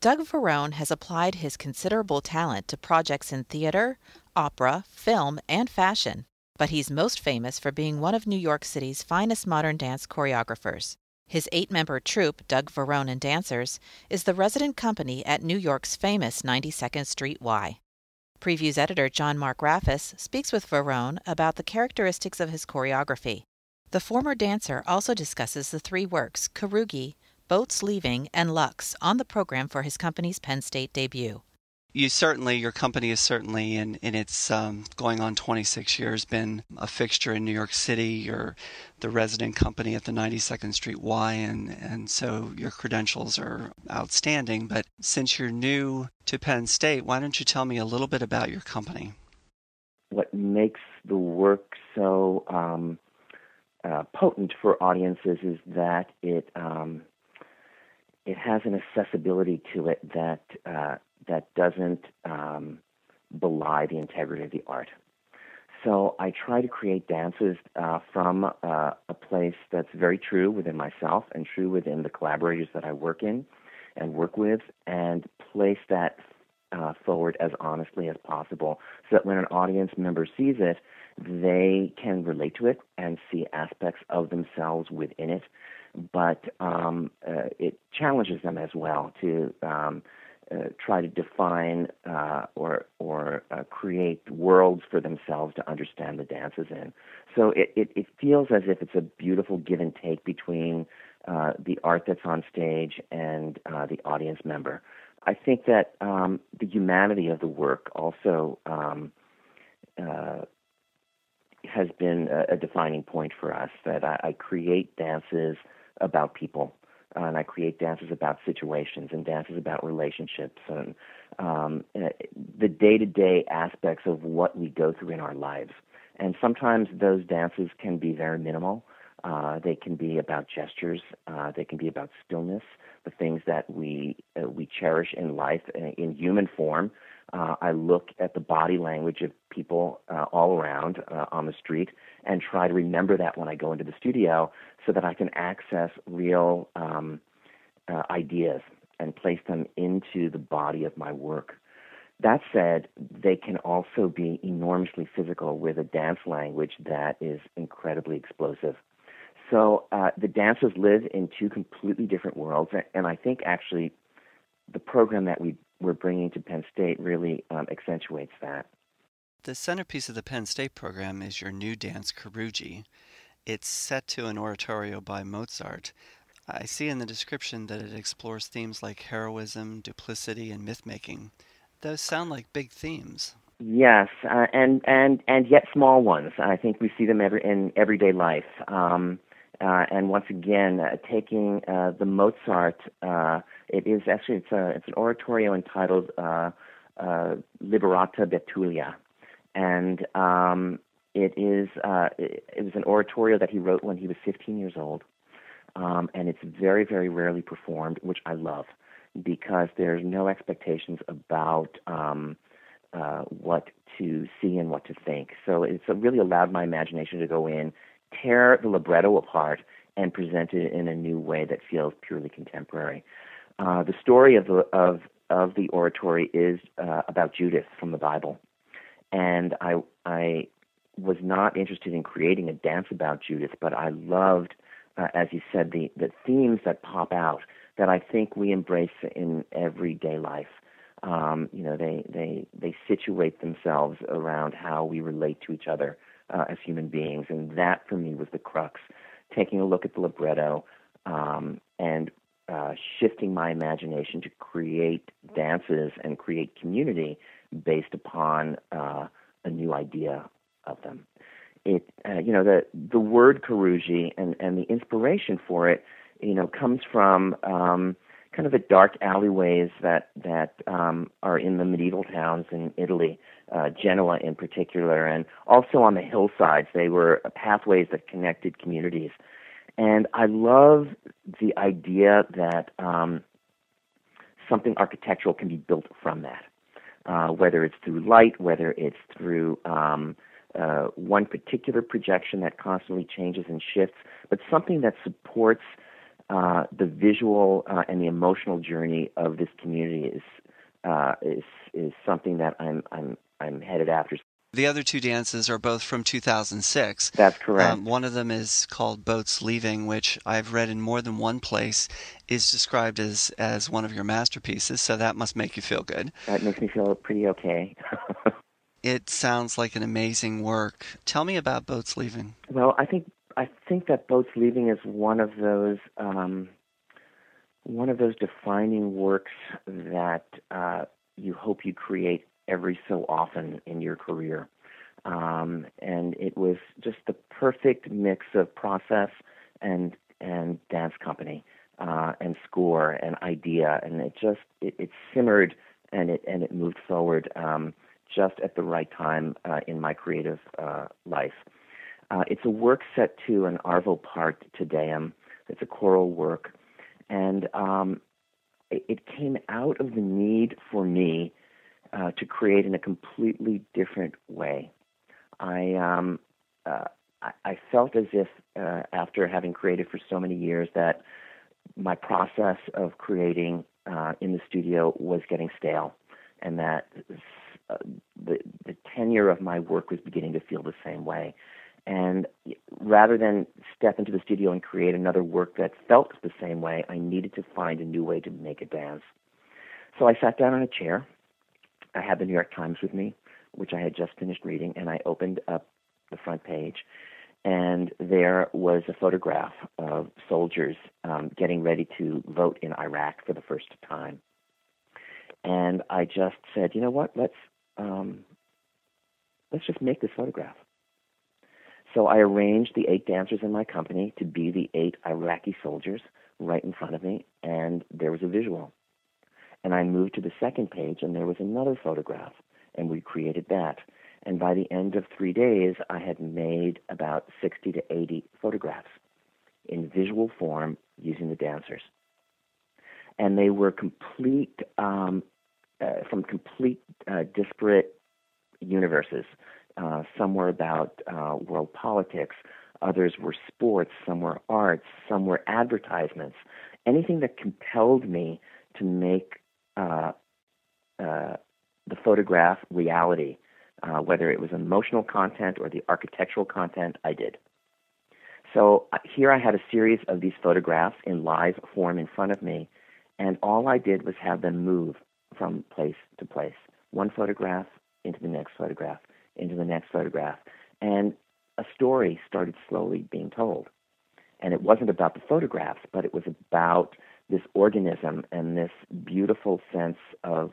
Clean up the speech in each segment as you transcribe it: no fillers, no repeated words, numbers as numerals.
Doug Varone has applied his considerable talent to projects in theater, opera, film, and fashion, but he's most famous for being one of New York City's finest modern dance choreographers. His 8-member troupe, Doug Varone and Dancers, is the resident company at New York's famous 92nd Street Y. Previews editor John Mark Rafacz speaks with Varone about the characteristics of his choreography. The former dancer also discusses the three works, Carrugi, Boats Leaving, and Lux, on the program for his company's Penn State debut. Your company is certainly in its going on 26 years been a fixture in New York City. You're the resident company at the 92nd Street Y, and so your credentials are outstanding. But since you're new to Penn State, why don't you tell me a little bit about your company? What makes the work so potent for audiences is that it has an accessibility to it that that doesn't belie the integrity of the art. So I try to create dances from a place that's very true within myself and true within the collaborators that I work in and work with, and place that forward as honestly as possible so that when an audience member sees it, they can relate to it and see aspects of themselves within it. But it challenges them as well to try to define or create worlds for themselves to understand the dances in. So it feels as if it's a beautiful give and take between the art that's on stage and the audience member. I think that the humanity of the work also has been a defining point for us, that I create dances about people. And I create dances about situations and dances about relationships and the day-to-day aspects of what we go through in our lives. And sometimes those dances can be very minimal. They can be about gestures. They can be about stillness, the things that we cherish in life in human form. I look at the body language of people all around on the street and try to remember that when I go into the studio so that I can access real ideas and place them into the body of my work. That said, they can also be enormously physical with a dance language that is incredibly explosive. So the dancers live in two completely different worlds, and I think actually the program that we're bringing to Penn State really accentuates that. The centerpiece of the Penn State program is your new dance, Carrugi. It's set to an oratorio by Mozart. I see in the description that it explores themes like heroism, duplicity, and myth-making. Those sound like big themes. Yes, and yet small ones. I think we see them in everyday life. And once again, taking the Mozart, it's an oratorio entitled Liberata Betulia, and it was an oratorio that he wrote when he was 15 years old, and it's very, very rarely performed, which I love, because there's no expectations about what to see and what to think. So it's really allowed my imagination to go in, tear the libretto apart, and present it in a new way that feels purely contemporary. The story of the oratory is about Judith from the Bible, and I was not interested in creating a dance about Judith, but I loved, as you said, the themes that pop out that I think we embrace in everyday life. They situate themselves around how we relate to each other as human beings, and that for me was the crux. Taking a look at the libretto and shifting my imagination to create dances and create community based upon a new idea of them. The word Carrugi and the inspiration for it, comes from kind of the dark alleyways that are in the medieval towns in Italy, Genoa in particular, and also on the hillsides. They were pathways that connected communities. And I love the idea that something architectural can be built from that, whether it's through light, whether it's through one particular projection that constantly changes and shifts, but something that supports the visual and the emotional journey of this community is something that I'm headed after. The other two dances are both from 2006. That's correct. One of them is called Boats Leaving, which I've read in more than one place is described as one of your masterpieces, so that must make you feel good. That makes me feel pretty okay. It sounds like an amazing work. Tell me about Boats Leaving. Well, I think that Boats Leaving is one of those defining works that you hope you create every so often in your career. And it was just the perfect mix of process and dance company and score and idea, and it simmered and it moved forward just at the right time in my creative life. It's a work set to an Arvo Pärt Te Deum. It's a choral work, and it came out of the need for me to create in a completely different way. I felt as if after having created for so many years that my process of creating in the studio was getting stale, and that the tenure of my work was beginning to feel the same way. And rather than step into the studio and create another work that felt the same way, I needed to find a new way to make a dance. So I sat down on a chair. I had the New York Times with me, which I had just finished reading, and I opened up the front page, and there was a photograph of soldiers getting ready to vote in Iraq for the first time. And I just said, you know what, let's just make this photograph. So I arranged the 8 dancers in my company to be the 8 Iraqi soldiers right in front of me, and there was a visual. And I moved to the second page, and there was another photograph, and we created that. And by the end of 3 days, I had made about 60 to 80 photographs in visual form using the dancers. And they were complete, from complete disparate universes. Some were about world politics, others were sports, some were arts, some were advertisements. Anything that compelled me to make the photograph reality, whether it was emotional content or the architectural content, I did. So here I had a series of these photographs in live form in front of me, and all I did was have them move from place to place, one photograph into the next photograph, into the next photograph, and a story started slowly being told. And it wasn't about the photographs, but it was about this organism and this beautiful sense of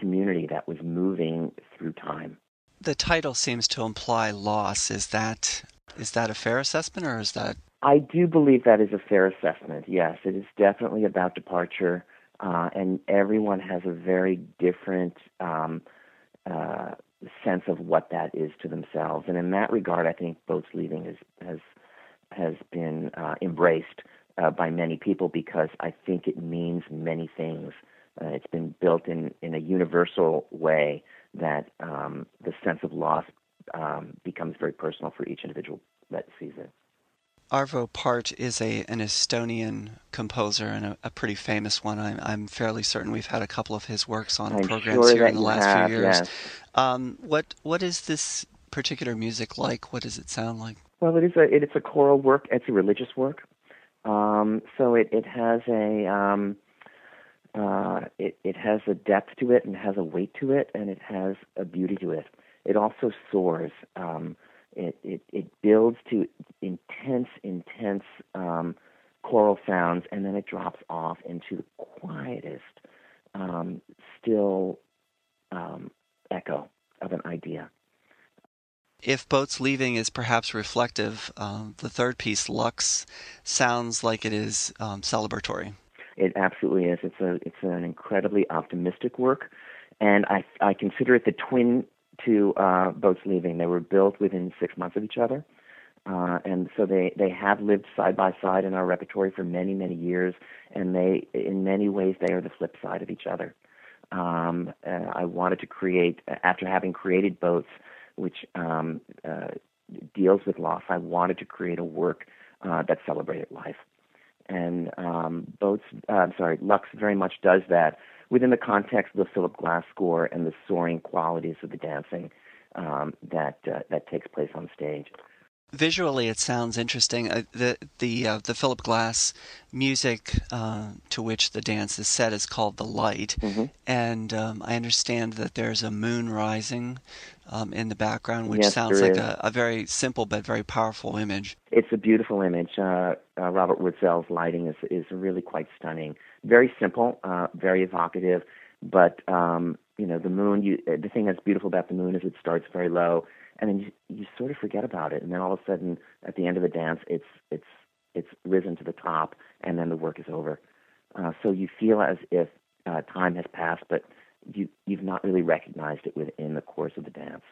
community that was moving through time. The title seems to imply loss. Is that a fair assessment, or is that? I do believe that is a fair assessment. Yes, it is definitely about departure, and everyone has a very different sense of what that is to themselves. And in that regard, I think Boats Leaving has been embraced by many people, because I think it means many things. It's been built in a universal way that the sense of loss becomes very personal for each individual that sees it. Arvo Pärt is an Estonian composer, and a pretty famous one. I'm fairly certain we've had a couple of his works on programs here in the last few years. Yes. What is this particular music like? What does it sound like? Well, it's a choral work. It's a religious work. So it has it has a depth to it, and has a weight to it, and it has a beauty to it. It also soars. It builds to intense choral sounds, and then it drops off into the quietest, still echo of an idea. If Boats Leaving is perhaps reflective, the third piece, Lux, sounds like it is celebratory. It absolutely is. It's an incredibly optimistic work, and I consider it the twin to Boats Leaving. They were built within 6 months of each other, and so they have lived side by side in our repertory for many, many years, and in many ways, they are the flip side of each other. I wanted to create, after having created Boats, which deals with loss, I wanted to create a work that celebrated life. And Lux very much does that within the context of the Philip Glass score and the soaring qualities of the dancing that takes place on stage. Visually, it sounds interesting. The Philip Glass music to which the dance is set is called "The Light," mm-hmm. and I understand that there's a moon rising in the background, which sounds like a very simple but very powerful image. It's a beautiful image. Robert Woodsell's lighting is really quite stunning. Very simple, very evocative, but the moon. The thing that's beautiful about the moon is it starts very low. And then you sort of forget about it, and then all of a sudden, at the end of the dance, it's risen to the top, and then the work is over. So you feel as if time has passed, but you've not really recognized it within the course of the dance.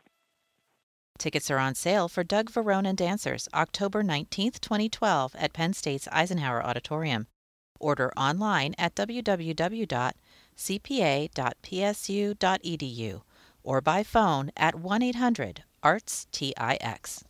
Tickets are on sale for Doug Varone and Dancers, October 19th, 2012, at Penn State's Eisenhower Auditorium. Order online at www.cpa.psu.edu or by phone at 1-800-ARTS-TIX.